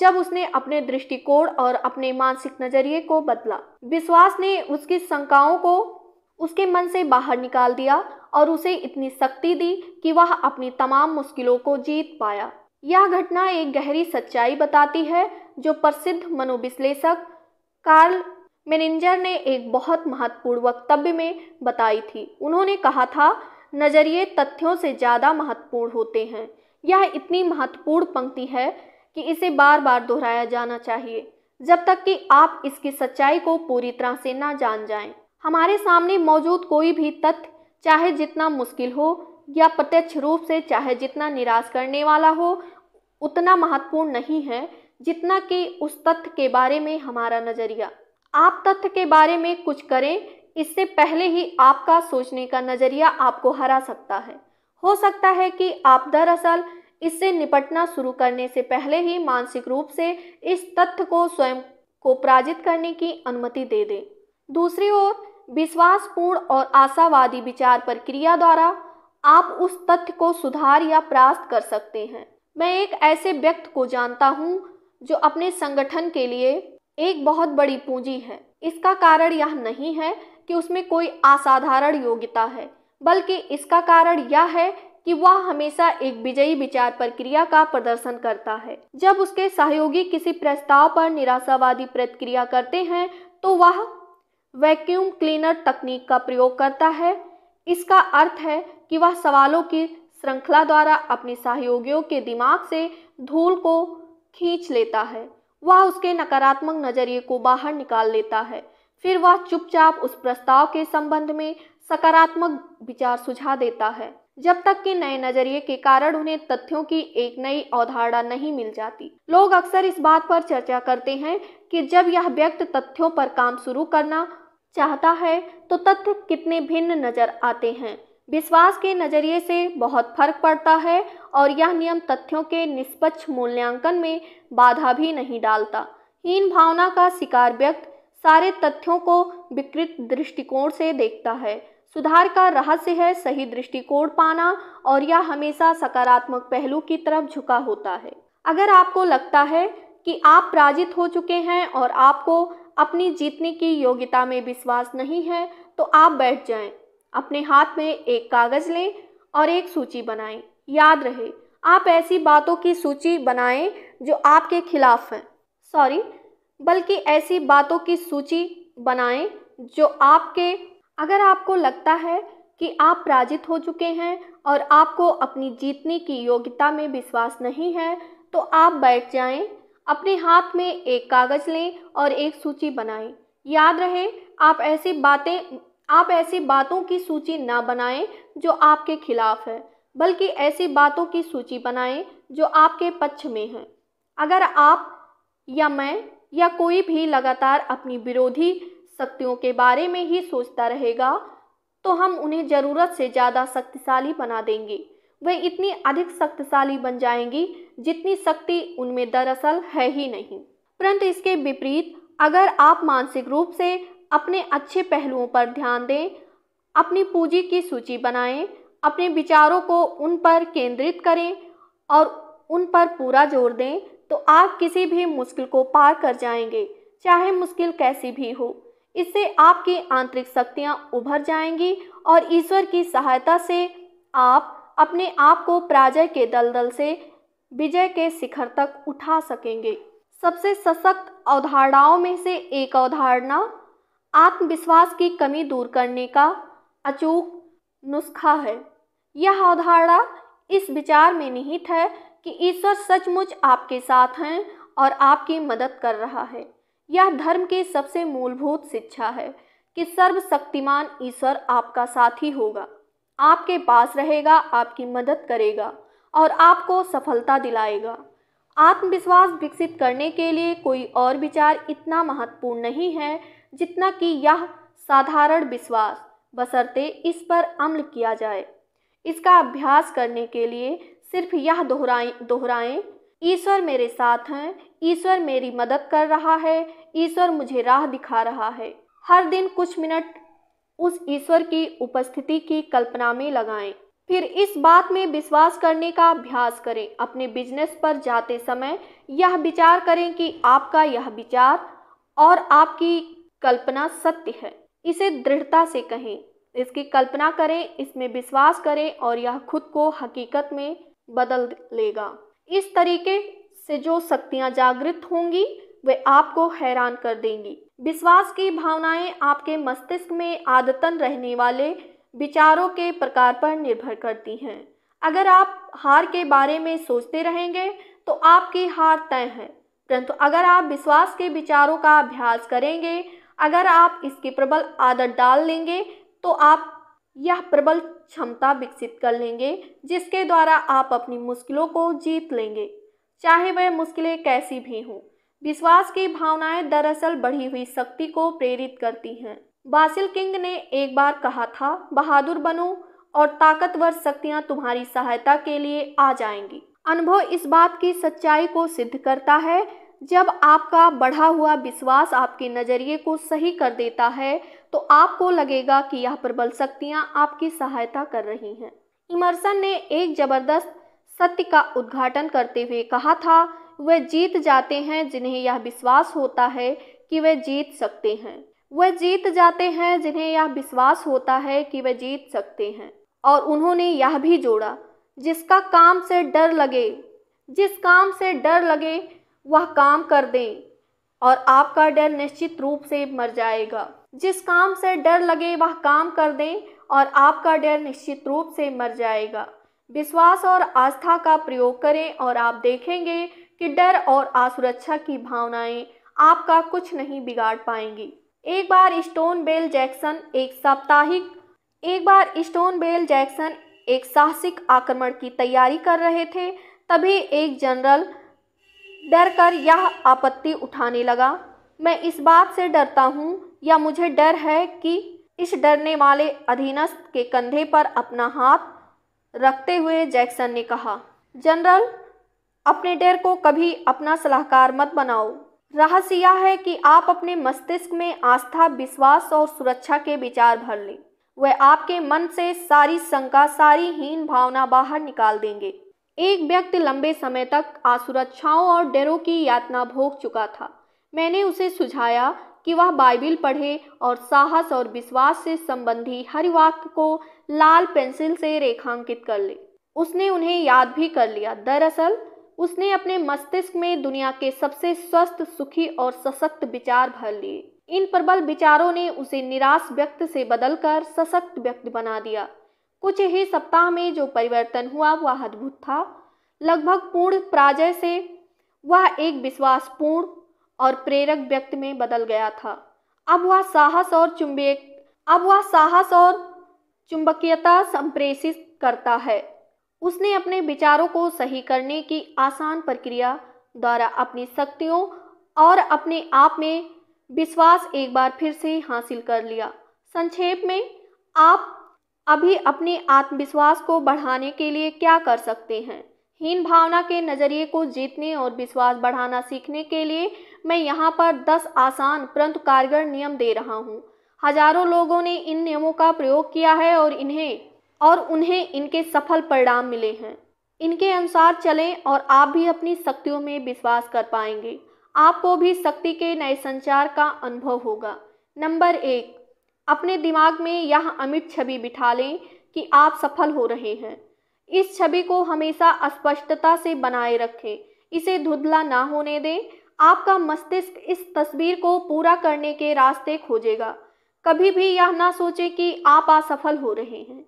जब उसने अपने दृष्टिकोण और अपने मानसिक नजरिए को बदला। विश्वास ने उसकी शंकाओं को उसके मन से बाहर निकाल दिया और उसे इतनी शक्ति दी कि वह अपनी तमाम मुश्किलों को जीत पाया। यह घटना एक गहरी सच्चाई बताती है जो प्रसिद्ध मनोविश्लेषक कार्ल मेनिंजर ने एक बहुत महत्वपूर्ण वक्तव्य में बताई थी। उन्होंने कहा था, नजरिए तथ्यों से ज़्यादा महत्वपूर्ण होते हैं। यह इतनी महत्वपूर्ण पंक्ति है कि इसे बार बार दोहराया जाना चाहिए जब तक कि आप इसकी सच्चाई को पूरी तरह से ना जान जाएं। हमारे सामने मौजूद कोई भी तथ्य, चाहे जितना मुश्किल हो या प्रत्यक्ष रूप से चाहे जितना निराश करने वाला हो, उतना महत्वपूर्ण नहीं है जितना कि उस तथ्य के बारे में हमारा नजरिया। आप तथ्य के बारे में कुछ करें इससे पहले ही आपका सोचने का नज़रिया आपको हरा सकता है। हो सकता है कि आप दरअसल इससे निपटना शुरू करने से पहले ही मानसिक रूप से इस तथ्य को स्वयं को पराजित करने की अनुमति दे दें। दूसरी ओर, विश्वासपूर्ण और आशावादी विचार प्रक्रिया द्वारा आप उस तथ्य को सुधार या परास्त कर सकते हैं। मैं एक ऐसे व्यक्ति को जानता हूँ जो अपने संगठन के लिए एक बहुत बड़ी पूंजी है। इसका कारण यह नहीं है कि उसमें कोई असाधारण योग्यता है, बल्कि इसका कारण यह है कि वह हमेशा एक विजयी विचार प्रक्रिया का प्रदर्शन करता है। जब उसके सहयोगी किसी प्रस्ताव पर निराशावादी प्रतिक्रिया करते हैं तो वह वैक्यूम क्लीनर तकनीक का प्रयोग करता है। इसका अर्थ है कि वह सवालों की श्रृंखला द्वारा अपने सहयोगियों के दिमाग से धूल को खींच लेता है। वह उसके नकारात्मक नजरिए को बाहर निकाल लेता है, फिर वह चुपचाप उस प्रस्ताव के संबंध में सकारात्मक विचार सुझा देता है जब तक कि नए नजरिए के कारण उन्हें तथ्यों की एक नई अवधारणा नहीं मिल जाती। लोग अक्सर इस बात पर चर्चा करते हैं कि जब यह व्यक्ति तथ्यों पर काम शुरू करना चाहता है तो तथ्य कितने भिन्न नजर आते हैं। विश्वास के नजरिए से बहुत फर्क पड़ता है और यह नियम तथ्यों के निष्पक्ष मूल्यांकन में बाधा भी नहीं डालता। हीन भावना का शिकार व्यक्ति सारे तथ्यों को विकृत दृष्टिकोण से देखता है। सुधार का रहस्य है सही दृष्टिकोण पाना, और यह हमेशा सकारात्मक पहलू की तरफ झुका होता है। अगर आपको लगता है कि आप पराजित हो चुके हैं और आपको अपनी जीतने की योग्यता में विश्वास नहीं है, तो आप बैठ जाएं। अपने हाथ में एक कागज लें और एक सूची बनाएं। याद रहे, आप ऐसी बातों की सूची बनाएं जो आपके खिलाफ हैं, बल्कि ऐसी बातों की सूची बनाएं जो आपके। अगर आपको लगता है कि आप पराजित हो चुके हैं और आपको अपनी जीतने की योग्यता में विश्वास नहीं है, तो आप बैठ जाएं, अपने हाथ में एक कागज लें और एक सूची बनाएं। याद रहे, आप ऐसी बातों की सूची ना बनाएं जो आपके खिलाफ है, बल्कि ऐसी बातों की सूची बनाएं जो आपके पक्ष में है। अगर आप या मैं या कोई भी लगातार अपनी विरोधी शक्तियों के बारे में ही सोचता रहेगा, तो हम उन्हें ज़रूरत से ज़्यादा शक्तिशाली बना देंगे। वे इतनी अधिक शक्तिशाली बन जाएंगी जितनी शक्ति उनमें दरअसल है ही नहीं। परंतु इसके विपरीत, अगर आप मानसिक रूप से अपने अच्छे पहलुओं पर ध्यान दें, अपनी पूंजी की सूची बनाएं, अपने विचारों को उन पर केंद्रित करें और उन पर पूरा जोर दें तो आप किसी भी मुश्किल को पार कर जाएंगे, चाहे मुश्किल कैसी भी हो। इससे आपकी आंतरिक शक्तियां उभर जाएंगी और ईश्वर की सहायता से आप अपने आप को पराजय के दलदल से विजय के शिखर तक उठा सकेंगे। सबसे सशक्त अवधारणाओं में से एक अवधारणा आत्मविश्वास की कमी दूर करने का अचूक नुस्खा है। यह अवधारणा इस विचार में निहित है कि ईश्वर सचमुच आपके साथ हैं और आपकी मदद कर रहा है। यह धर्म की सबसे मूलभूत शिक्षा है कि सर्वशक्तिमान ईश्वर आपका साथी होगा, आपके पास रहेगा, आपकी मदद करेगा और आपको सफलता दिलाएगा। आत्मविश्वास विकसित करने के लिए कोई और विचार इतना महत्वपूर्ण नहीं है जितना कि यह साधारण विश्वास, बशर्ते इस पर अमल किया जाए। इसका अभ्यास करने के लिए सिर्फ यह दोहराएं, ईश्वर मेरे साथ हैं, ईश्वर मेरी मदद कर रहा है, ईश्वर मुझे राह दिखा रहा है। हर दिन कुछ मिनट उस ईश्वर की उपस्थिति की कल्पना में लगाएं, फिर इस बात में विश्वास करने का अभ्यास करें। अपने बिजनेस पर जाते समय यह विचार करें कि आपका यह विचार और आपकी कल्पना सत्य है। इसे दृढ़ता से कहें, इसकी कल्पना करें, इसमें विश्वास करें और यह खुद को हकीकत में बदल लेगा। इस तरीके से जो शक्तियां जागृत होंगी वे आपको हैरान कर देंगी। विश्वास की भावनाएं आपके मस्तिष्क में आदतन रहने वाले विचारों के प्रकार पर निर्भर करती हैं। अगर आप हार के बारे में सोचते रहेंगे तो आपकी हार तय है, परंतु अगर आप विश्वास के विचारों का अभ्यास करेंगे, अगर आप इसकी प्रबल आदत डाल लेंगे तो आप यह प्रबल क्षमता विकसित कर लेंगे जिसके द्वारा आप अपनी मुश्किलों को जीत लेंगे, चाहे वह मुश्किलें कैसी भी हों। विश्वास की भावनाएं दरअसल बढ़ी हुई शक्ति को प्रेरित करती हैं। बासिल किंग ने एक बार कहा था, बहादुर बनो और ताकतवर शक्तियां तुम्हारी सहायता के लिए आ जाएंगी। अनुभव इस बात की सच्चाई को सिद्ध करता है। जब आपका बढ़ा हुआ विश्वास आपके नज़रिए को सही कर देता है तो आपको लगेगा कि यह प्रबल शक्तियां आपकी सहायता कर रही हैं। इमर्सन ने एक जबरदस्त सत्य का उद्घाटन करते हुए कहा था, वे जीत जाते हैं जिन्हें यह विश्वास होता है कि वे जीत सकते हैं। वे जीत जाते हैं जिन्हें यह विश्वास होता है कि वे जीत सकते हैं। और उन्होंने यह भी जोड़ा, जिस काम से डर लगे वह काम कर दें और आपका डर निश्चित रूप से मर जाएगा। जिस काम से डर लगे वह काम कर दें और आपका डर निश्चित रूप से मर जाएगा। विश्वास और आस्था का प्रयोग करें और आप देखेंगे कि डर और असुरक्षा की भावनाएं आपका कुछ नहीं बिगाड़ पाएंगी। एक बार स्टोनवेल जैक्सन एक साहसिक आक्रमण की तैयारी कर रहे थे। तभी एक जनरल डर कर यह आपत्ति उठाने लगा, मैं इस बात से डरता हूँ या मुझे डर है कि इस डरने वाले अधीनस्थ के कंधे पर अपना हाथ रखते हुए जैक्सन ने कहा, जनरल, अपने डर को कभी अपना सलाहकार मत बनाओ। रहस्य यह है कि आप अपने मस्तिष्क में आस्था, विश्वास और सुरक्षा के विचार भर लें। वह आपके मन से सारी शंका, सारी हीन भावना बाहर निकाल देंगे। एक व्यक्ति लंबे समय तक असुरक्षाओं और डरों की यातना भोग चुका था। मैंने उसे सुझाया कि वह बाइबिल पढ़े और साहस और विश्वास से संबंधी हर वाक्य को लाल पेंसिल से रेखांकित कर ले। उसने उन्हें याद भी कर लिया। दरअसल उसने अपने मस्तिष्क में दुनिया के सबसे स्वस्थ, सुखी और सशक्त विचार भर लिए। इन प्रबल विचारों ने उसे निराश व्यक्ति से बदलकर सशक्त व्यक्ति बना दिया। कुछ ही सप्ताह में जो परिवर्तन हुआ वह अद्भुत था। लगभग पूर्ण पराजय से वह एक विश्वासपूर्ण और प्रेरक व्यक्ति में बदल गया था। अब वह साहस और चुंबकीयता संप्रेषित करता है। उसने अपने विचारों को सही करने की आसान प्रक्रिया द्वारा अपनी शक्तियों और अपने आप में विश्वास एक बार फिर से हासिल कर लिया। संक्षेप में, आप अभी अपने आत्मविश्वास को बढ़ाने के लिए क्या कर सकते हैं? हीन भावना के नज़रिए को जीतने और विश्वास बढ़ाना सीखने के लिए मैं यहाँ पर 10 आसान परंतु कारगर नियम दे रहा हूँ। हजारों लोगों ने इन नियमों का प्रयोग किया है और उन्हें इनके सफल परिणाम मिले हैं। इनके अनुसार चलें और आप भी अपनी शक्तियों में विश्वास कर पाएंगे। आपको भी शक्ति के नए संचार का अनुभव होगा। नंबर 1, अपने दिमाग में यह अमिट छवि बिठा लें कि आप सफल हो रहे हैं। इस छवि को हमेशा स्पष्टता से बनाए रखें, इसे धुंधला ना होने दें। आपका मस्तिष्क इस तस्वीर को पूरा करने के रास्ते खोजेगा। कभी भी यह ना सोचें कि आप असफल हो रहे हैं।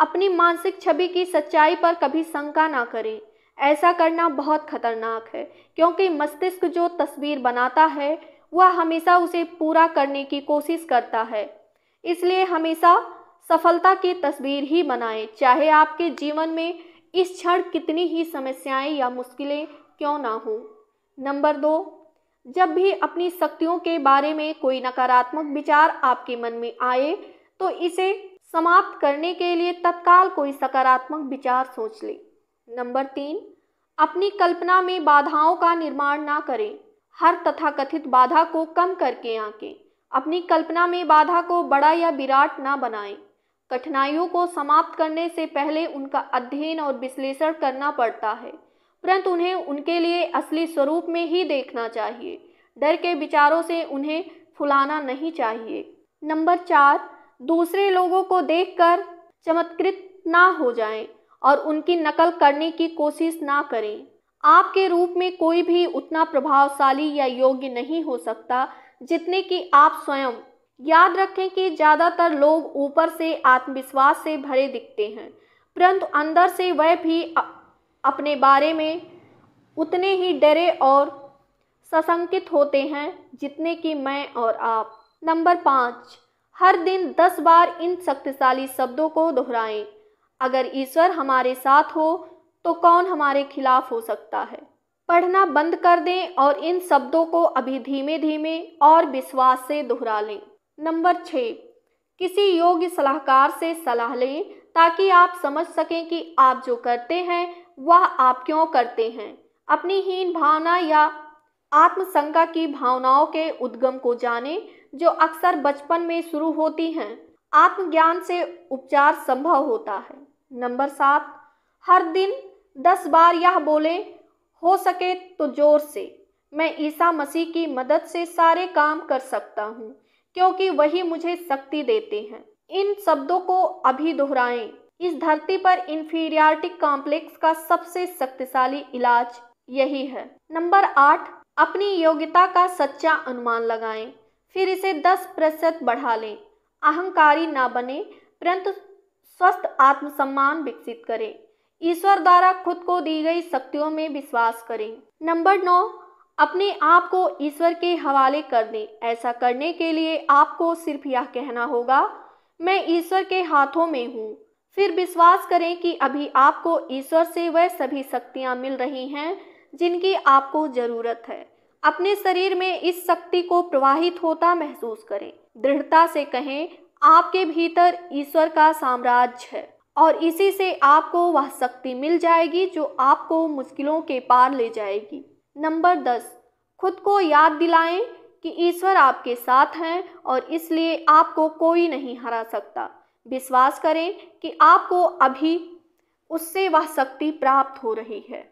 अपनी मानसिक छवि की सच्चाई पर कभी शंका ना करें। ऐसा करना बहुत खतरनाक है, क्योंकि मस्तिष्क जो तस्वीर बनाता है वह हमेशा उसे पूरा करने की कोशिश करता है। इसलिए हमेशा सफलता की तस्वीर ही बनाएं, चाहे आपके जीवन में इस क्षण कितनी ही समस्याएं या मुश्किलें क्यों ना हों। नंबर 2, जब भी अपनी शक्तियों के बारे में कोई नकारात्मक विचार आपके मन में आए तो इसे समाप्त करने के लिए तत्काल कोई सकारात्मक विचार सोच लें। नंबर 3, अपनी कल्पना में बाधाओं का निर्माण ना करें। हर तथाकथित बाधा को कम करके आंकें। अपनी कल्पना में बाधा को बड़ा या विराट ना बनाएं। कठिनाइयों को समाप्त करने से पहले उनका अध्ययन और विश्लेषण करना पड़ता है, परंतु उन्हें उनके लिए असली स्वरूप में ही देखना चाहिए। डर के विचारों से उन्हें फुलाना नहीं चाहिए। नंबर 4, दूसरे लोगों को देखकर चमत्कृत ना हो जाएं और उनकी नकल करने की कोशिश ना करें। आपके रूप में कोई भी उतना प्रभावशाली या योग्य नहीं हो सकता जितने कि आप स्वयं। याद रखें कि ज़्यादातर लोग ऊपर से आत्मविश्वास से भरे दिखते हैं, परंतु अंदर से वह भी अपने बारे में उतने ही डरे और सशंकित होते हैं जितने कि मैं और आप। नंबर 5, हर दिन 10 बार इन शक्तिशाली शब्दों को दोहराएं। अगर ईश्वर हमारे साथ हो तो कौन हमारे खिलाफ हो सकता है। पढ़ना बंद कर दें और इन शब्दों को अभी धीमे धीमे और विश्वास से दोहरा लें। नंबर 6, किसी योग्य सलाहकार से सलाह लें ताकि आप समझ सकें कि आप जो करते हैं वह आप क्यों करते हैं। अपनी हीन भावना या आत्मशंका की भावनाओं के उद्गम को जानें, जो अक्सर बचपन में शुरू होती हैं। आत्मज्ञान से उपचार संभव होता है। नंबर 7, हर दिन 10 बार यह बोलें, हो सके तो जोर से, मैं ईसा मसीह की मदद से सारे काम कर सकता हूँ, क्योंकि वही मुझे शक्ति देते हैं। इन शब्दों को अभी दोहराएं। इस धरती पर इंफीरियरिटी कॉम्प्लेक्स का सबसे शक्तिशाली इलाज यही है। नंबर 8, अपनी योग्यता का सच्चा अनुमान लगाएं, फिर इसे 10% बढ़ा लें। अहंकारी ना बने, परंतु स्वस्थ आत्मसम्मान विकसित करें। ईश्वर द्वारा खुद को दी गई शक्तियों में विश्वास करें। नंबर 9, अपने आप को ईश्वर के हवाले कर दें। ऐसा करने के लिए आपको सिर्फ यह कहना होगा, मैं ईश्वर के हाथों में हूँ। फिर विश्वास करें कि अभी आपको ईश्वर से वह सभी शक्तियाँ मिल रही हैं जिनकी आपको ज़रूरत है। अपने शरीर में इस शक्ति को प्रवाहित होता महसूस करें। दृढ़ता से कहें, आपके भीतर ईश्वर का साम्राज्य है और इसी से आपको वह शक्ति मिल जाएगी जो आपको मुश्किलों के पार ले जाएगी। नंबर 10, खुद को याद दिलाएं कि ईश्वर आपके साथ हैं और इसलिए आपको कोई नहीं हरा सकता। विश्वास करें कि आपको अभी उससे वह शक्ति प्राप्त हो रही है।